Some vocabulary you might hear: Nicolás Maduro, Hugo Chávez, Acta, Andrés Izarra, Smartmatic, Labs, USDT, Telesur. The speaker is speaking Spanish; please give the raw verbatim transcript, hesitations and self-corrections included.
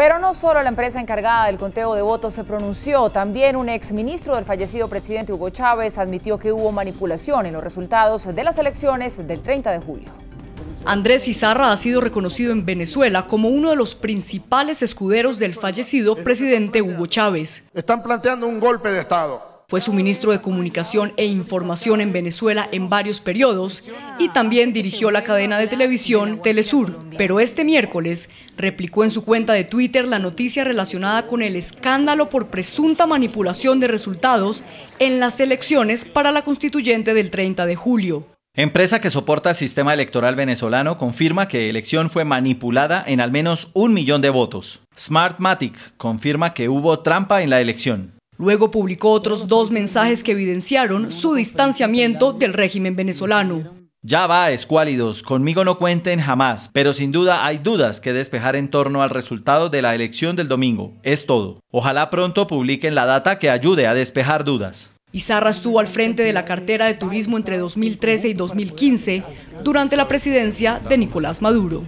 Pero no solo la empresa encargada del conteo de votos se pronunció, también un exministro del fallecido presidente Hugo Chávez admitió que hubo manipulación en los resultados de las elecciones del treinta de julio. Andrés Izarra ha sido reconocido en Venezuela como uno de los principales escuderos del fallecido presidente Hugo Chávez. Están planteando un golpe de Estado. Fue su ministro de Comunicación e Información en Venezuela en varios periodos y también dirigió la cadena de televisión Telesur. Pero este miércoles replicó en su cuenta de Twitter la noticia relacionada con el escándalo por presunta manipulación de resultados en las elecciones para la constituyente del treinta de julio. Empresa que soporta el sistema electoral venezolano confirma que elección fue manipulada en al menos un millón de votos. Smartmatic confirma que hubo trampa en la elección. Luego publicó otros dos mensajes que evidenciaron su distanciamiento del régimen venezolano. Ya va, escuálidos, conmigo no cuenten jamás, pero sin duda hay dudas que despejar en torno al resultado de la elección del domingo. Es todo. Ojalá pronto publiquen la data que ayude a despejar dudas. Izarra estuvo al frente de la cartera de turismo entre dos mil trece y dos mil quince durante la presidencia de Nicolás Maduro.